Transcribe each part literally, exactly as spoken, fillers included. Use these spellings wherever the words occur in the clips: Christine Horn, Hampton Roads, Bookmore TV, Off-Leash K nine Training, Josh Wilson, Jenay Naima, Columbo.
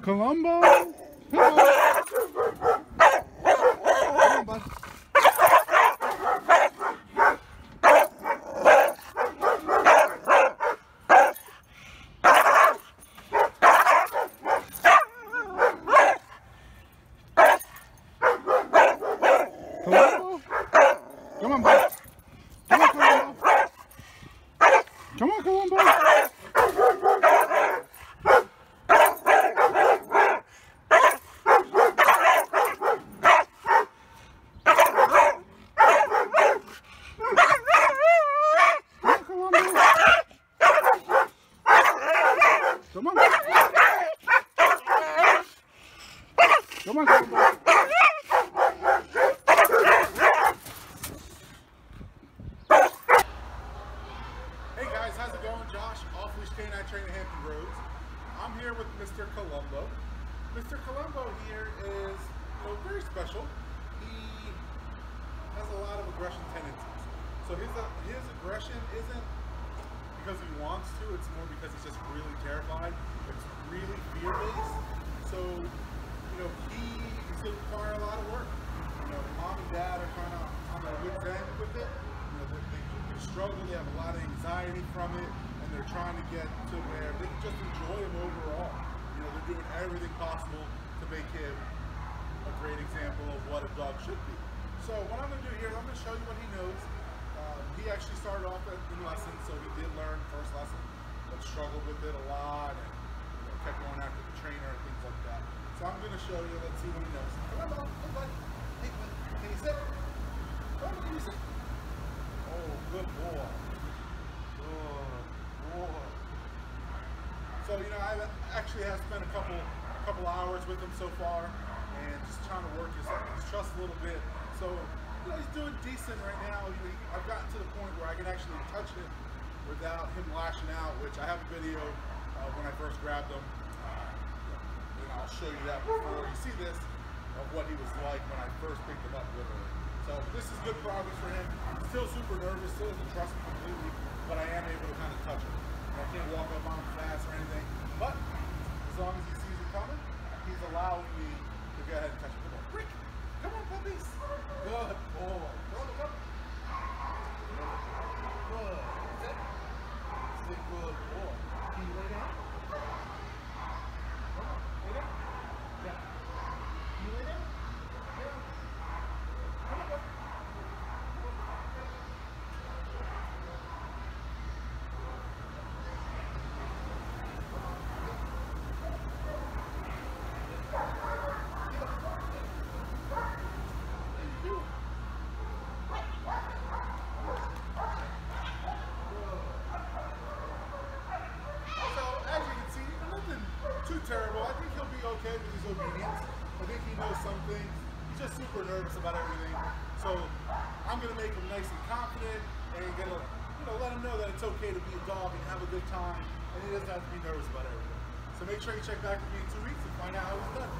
Columbo! Come on. Come on, bud. Columbo? Come on, bud. Come on, Columbo. Come on, Columbo. Come on. Come on, come on. Hey guys, how's it going? Josh, Off-Leash K nine Training, Hampton Roads. I'm here with Mister Columbo. Mister Columbo here is, you know, very special. He has a lot of aggression tendencies. So his, uh, his aggression isn't because he wants to, it's more because he's just really terrified. It's really fear-based. So, you know, he he's going to require a lot of work. You know, mom and dad are kind of on their wit's end with it. You know, they, they, they struggle, they have a lot of anxiety from it, and they're trying to get to where they can just enjoy him overall. You know, they're doing everything possible to make him a great example of what a dog should be. So what I'm going to do here is I'm going to show you what he knows. Um, he actually started off at, in lessons, so he did learn first lesson, but struggled with it a lot, and you know, kept going after the trainer and things like that. So I'm going to show you. Let's see what he knows. Come on, come on. Hey, can you sit? Come on, you sit. Oh, good boy. Good boy. So you know, I actually have spent a couple, a couple hours with him so far, and just trying to work his, his trust a little bit. So. You know, he's doing decent right now. You know, he, I've gotten to the point where I can actually touch him without him lashing out, which I have a video uh, when I first grabbed him, uh, and I'll show you that before you see this, of what he was like when I first picked him up with him. So this is good progress for him. I'm still super nervous, still doesn't trust me completely, but I am able to kind of touch him. I can't walk up on him fast or anything, but as long as he sees it coming, he's allowing me to go ahead and touch him. Come on, come on, puppies. Good boy. Come on, come on. Good. Sit. Sit, good boy. Can you lay down? Come on, lay down. Yeah. Can you lay down? Lay down. Come on, bud. Terrible. I think he'll be okay with his obedience. I think he knows some things. He's just super nervous about everything. So I'm going to make him nice and confident and going to, you know, let him know that it's okay to be a dog and have a good time, and he doesn't have to be nervous about everything. So make sure you check back with me in two weeks and find out how he's done.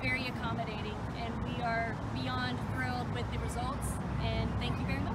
very accommodating, and we are beyond thrilled with the results, and thank you very much.